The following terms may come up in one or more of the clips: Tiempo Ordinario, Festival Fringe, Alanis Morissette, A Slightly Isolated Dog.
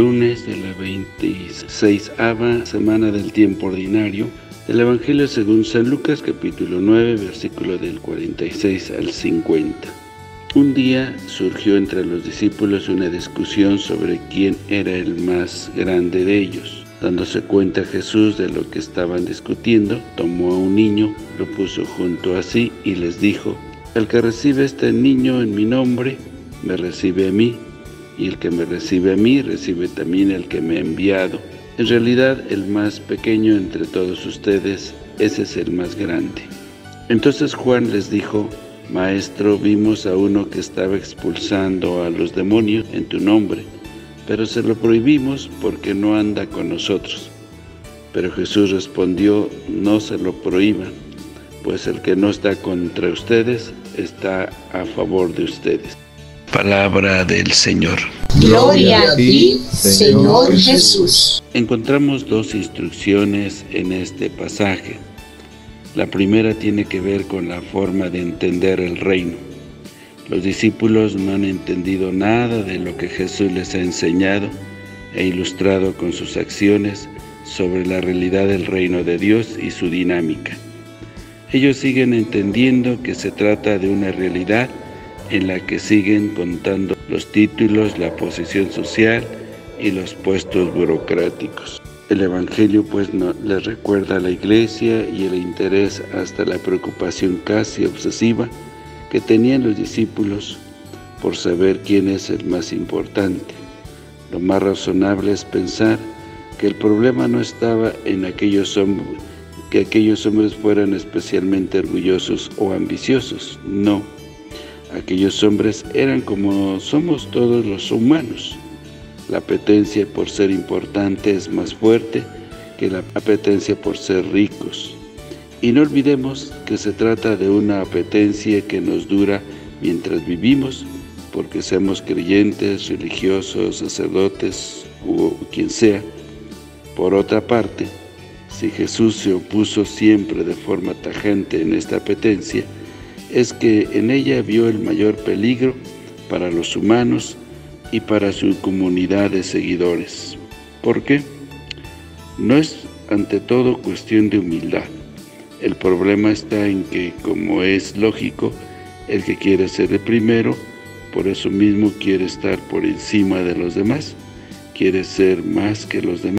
lunes de la 26ª semana del tiempo ordinario, del Evangelio según San Lucas, capítulo 9, versículo del 46 al 50. Un día surgió entre los discípulos una discusión sobre quién era el más grande de ellos. Dándose cuenta Jesús de lo que estaban discutiendo, tomó a un niño, lo puso junto a sí y les dijo: «El que recibe a este niño en mi nombre, me recibe a mí, y el que me recibe a mí, recibe también el que me ha enviado. En realidad, el más pequeño entre todos ustedes, ese es el más grande». Entonces Juan les dijo: «Maestro, vimos a uno que estaba expulsando a los demonios en tu nombre, pero se lo prohibimos porque no anda con nosotros». Pero Jesús respondió: «No se lo prohíban, pues el que no está contra ustedes, está a favor de ustedes». Palabra del Señor. Gloria a ti, Señor Jesús. Encontramos dos instrucciones en este pasaje. La primera tiene que ver con la forma de entender el reino. Los discípulos no han entendido nada de lo que Jesús les ha enseñado e ilustrado con sus acciones sobre la realidad del reino de Dios y su dinámica. Ellos siguen entendiendo que se trata de una realidad en la que siguen contando los títulos, la posición social y los puestos burocráticos. El Evangelio pues no les recuerda a la Iglesia y el interés hasta la preocupación casi obsesiva que tenían los discípulos por saber quién es el más importante. Lo más razonable es pensar que el problema no estaba en que aquellos hombres fueran especialmente orgullosos o ambiciosos. No, aquellos hombres eran como somos todos los humanos. La apetencia por ser importante es más fuerte que la apetencia por ser ricos. Y no olvidemos que se trata de una apetencia que nos dura mientras vivimos, porque seamos creyentes, religiosos, sacerdotes o quien sea. Por otra parte, si Jesús se opuso siempre de forma tajante en esta apetencia, es que en ella vio el mayor peligro para los humanos y para su comunidad de seguidores. ¿Por qué? No es ante todo cuestión de humildad. El problema está en que, como es lógico, el que quiere ser el primero, por eso mismo quiere estar por encima de los demás, quiere ser más que los demás.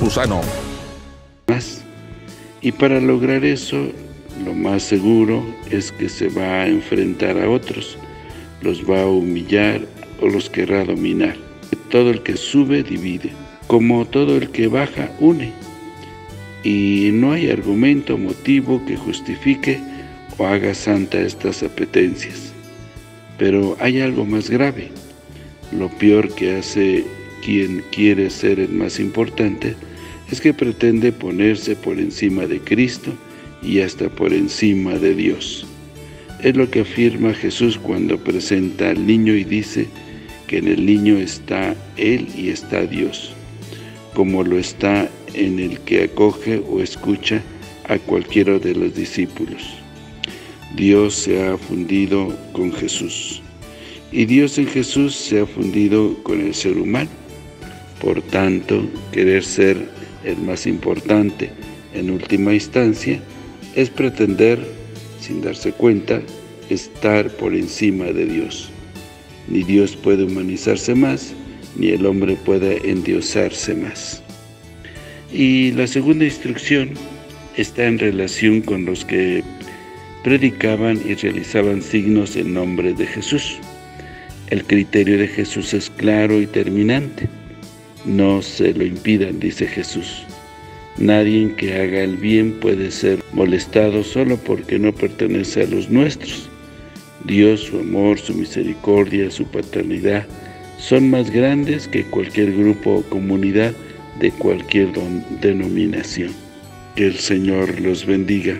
Y para lograr eso, lo más seguro es que se va a enfrentar a otros, los va a humillar o los querrá dominar. Todo el que sube divide, como todo el que baja une, y no hay argumento o motivo que justifique o haga santa estas apetencias. Pero hay algo más grave. Lo peor que hace quien quiere ser el más importante es que pretende ponerse por encima de Cristo y hasta por encima de Dios. Es lo que afirma Jesús cuando presenta al niño y dice que en el niño está Él y está Dios, como lo está en el que acoge o escucha a cualquiera de los discípulos. Dios se ha fundido con Jesús, y Dios en Jesús se ha fundido con el ser humano. Por tanto, querer ser el más importante, en última instancia, es pretender, sin darse cuenta, estar por encima de Dios. Ni Dios puede humanizarse más, ni el hombre puede endiosarse más. Y la segunda instrucción está en relación con los que predicaban y realizaban signos en nombre de Jesús. El criterio de Jesús es claro y terminante. No se lo impidan, dice Jesús. Nadie que haga el bien puede ser molestado solo porque no pertenece a los nuestros. Dios, su amor, su misericordia, su paternidad, son más grandes que cualquier grupo o comunidad de cualquier denominación. Que el Señor los bendiga.